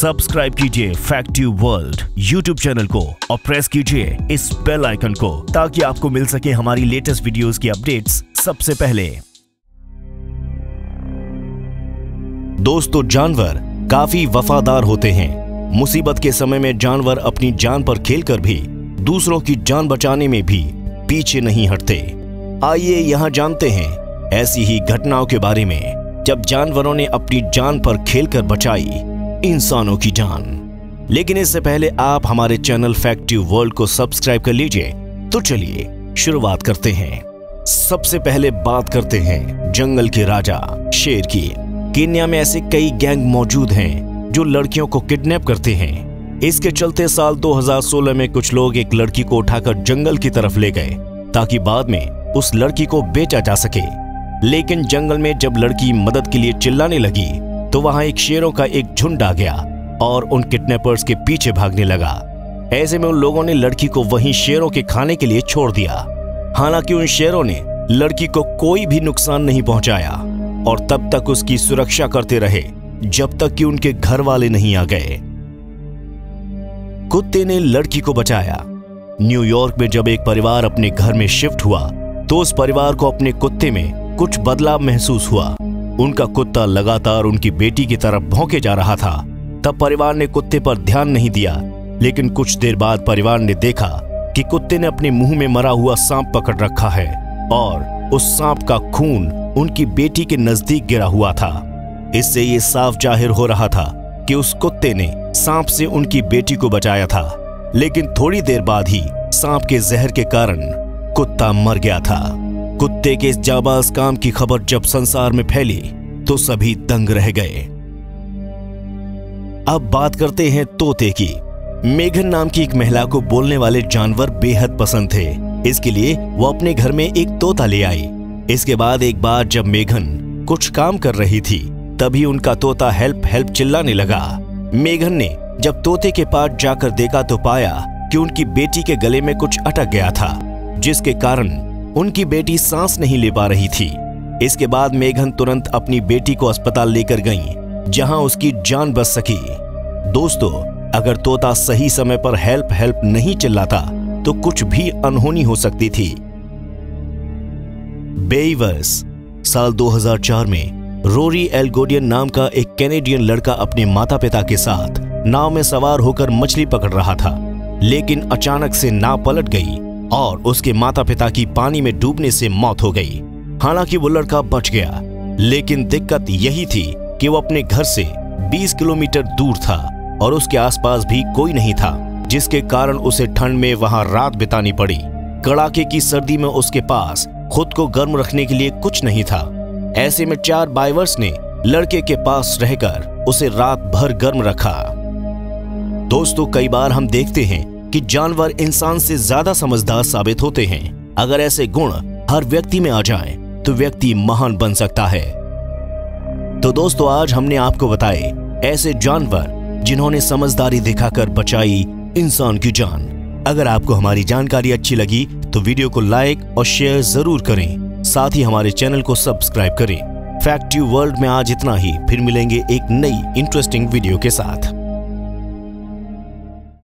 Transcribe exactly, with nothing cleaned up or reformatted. Subscribe कीजिए फैक्ट्यूब world YouTube channel को और प्रेस कीजिए इस बेल आइकन को ताकि आपको मिल सके हमारी लेटेस्ट वीडियोस की अपडेट्स सबसे पहले। दोस्तों, जानवर काफी वफादार होते हैं। मुसीबत के समय में जानवर अपनी जान पर खेलकर भी दूसरों की जान बचाने में भी पीछे नहीं हटते। आइए यहाँ जानते हैं ऐसी ही घटनाओं के बारे में जब जानवरों ने अपनी जान पर खेलकर बचाई इंसानों की जान। लेकिन इससे पहले आप हमारे चैनल फैक्ट्यूब वर्ल्ड को सब्सक्राइब कर लीजिए। तो चलिए शुरुआत करते हैं। सबसे पहले बात करते हैं जंगल के राजा शेर की। केन्या में ऐसे कई गैंग मौजूद हैं जो लड़कियों को किडनैप करते हैं। इसके चलते साल दो हज़ार सोलह में कुछ लोग एक लड़की को उठाकर जंगल की तरफ ले गए ताकि बाद में उस लड़की को बेचा जा सके। लेकिन जंगल में जब लड़की मदद के लिए चिल्लाने लगी तो वहां एक शेरों का एक झुंड आ गया और उन किडनैपर्स के पीछे भागने लगा। ऐसे में उन लोगों ने लड़की को वहीं शेरों के खाने के लिए छोड़ दिया। हालांकि उन शेरों ने लड़की को कोई भी नुकसान नहीं पहुंचाया और तब तक उसकी सुरक्षा करते रहे जब तक कि उनके घर वाले नहीं आ गए। कुत्ते ने लड़की को बचाया। न्यूयॉर्क में जब एक परिवार अपने घर में शिफ्ट हुआ तो उस परिवार को अपने कुत्ते में कुछ बदलाव महसूस हुआ। उनका कुत्ता लगातार उनकी बेटी की तरफ भौंके जा रहा था। तब परिवार ने कुत्ते पर ध्यान नहीं दिया, लेकिन कुछ देर बाद परिवार ने देखा कि कुत्ते ने अपने मुंह में मरा हुआ सांप पकड़ रखा है और उस सांप का खून उनकी बेटी के नजदीक गिरा हुआ था। इससे ये साफ जाहिर हो रहा था कि उस कुत्ते ने सांप से उनकी बेटी को बचाया था, लेकिन थोड़ी देर बाद ही सांप के जहर के कारण कुत्ता मर गया था। कुत्ते के इस जाबाज काम की खबर जब संसार में फैली तो सभी दंग रह गए। अब बात करते हैं तोते की। मेघन नाम की एक महिला को बोलने वाले जानवर बेहद पसंद थे। इसके लिए वो अपने घर में एक तोता ले आई। इसके बाद एक बार जब मेघन कुछ काम कर रही थी तभी उनका तोता हेल्प हेल्प चिल्लाने लगा। मेघन ने जब तोते के पास जाकर देखा तो पाया कि उनकी बेटी के गले में कुछ अटक गया था, जिसके कारण उनकी बेटी सांस नहीं ले पा रही थी। इसके बाद मेघन तुरंत अपनी बेटी को अस्पताल लेकर गईं, जहां उसकी जान बच सकी। दोस्तों, अगर तोता सही समय पर हेल्प हेल्प नहीं चिल्लाता तो कुछ भी अनहोनी हो सकती थी। बेइवर्स। साल दो हज़ार चार में रोरी एल्गोडियन नाम का एक कैनेडियन लड़का अपने माता पिता के साथ नाव में सवार होकर मछली पकड़ रहा था, लेकिन अचानक से नाव पलट गई और उसके माता पिता की पानी में डूबने से मौत हो गई। हालांकि वो लड़का बच गया, लेकिन दिक्कत यही थी कि वो अपने घर से बीस किलोमीटर दूर था और उसके आसपास भी कोई नहीं था, जिसके कारण उसे ठंड में वहां रात बितानी पड़ी। कड़ाके की सर्दी में उसके पास खुद को गर्म रखने के लिए कुछ नहीं था। ऐसे में चार बाइवर्स ने लड़के के पास रहकर उसे रात भर गर्म रखा। दोस्तों, कई बार हम देखते हैं कि जानवर इंसान से ज्यादा समझदार साबित होते हैं। अगर ऐसे गुण हर व्यक्ति में आ जाएं, तो व्यक्ति महान बन सकता है। तो दोस्तों, आज हमने आपको बताए ऐसे जानवर जिन्होंने समझदारी दिखाकर बचाई इंसान की जान। अगर आपको हमारी जानकारी अच्छी लगी तो वीडियो को लाइक और शेयर जरूर करें। साथ ही हमारे चैनल को सब्सक्राइब करें। फैक्ट्यूब वर्ल्ड में आज इतना ही। फिर मिलेंगे एक नई इंटरेस्टिंग वीडियो के साथ।